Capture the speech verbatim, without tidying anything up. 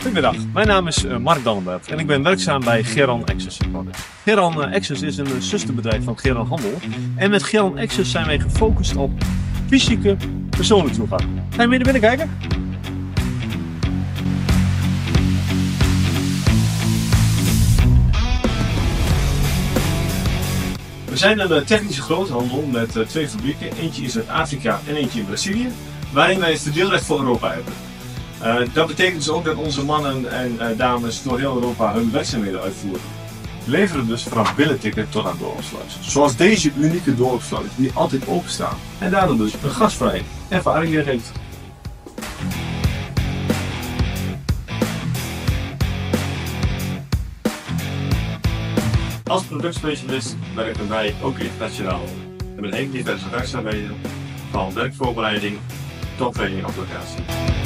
Goedemiddag, mijn naam is Mark Dannenberg en ik ben werkzaam bij Geran Handel. Geran Handel is een zusterbedrijf van Geran Handel en met Geran Handel zijn wij gefocust op fysieke persoonlijke toegang. Ga je mee naar binnen kijken? We zijn een technische groothandel met twee fabrieken, eentje in Zuid-Afrika en eentje in Brazilië, waarin wij het verdeelrecht voor Europa hebben. Uh, dat betekent dus ook dat onze mannen en uh, dames door heel Europa hun werkzaamheden uitvoeren. We leveren dus vanaf billeticket tot aan doorloopsluis. Zoals deze unieke doorloopsluis die altijd openstaan en daardoor dus een gasvrij ervaring geeft. Als productspecialist werken wij ook internationaal. We hebben een hele diverse werkzaamheden, van werkvoorbereiding tot training en applicatie.